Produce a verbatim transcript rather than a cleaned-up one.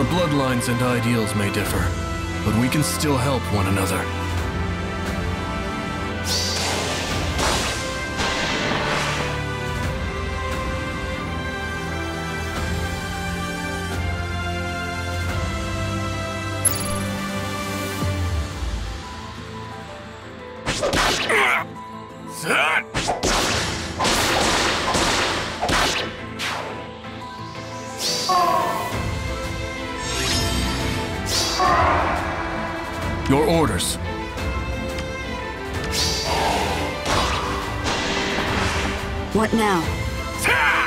Our bloodlines and ideals may differ, but we can still help one another. Your orders. What now?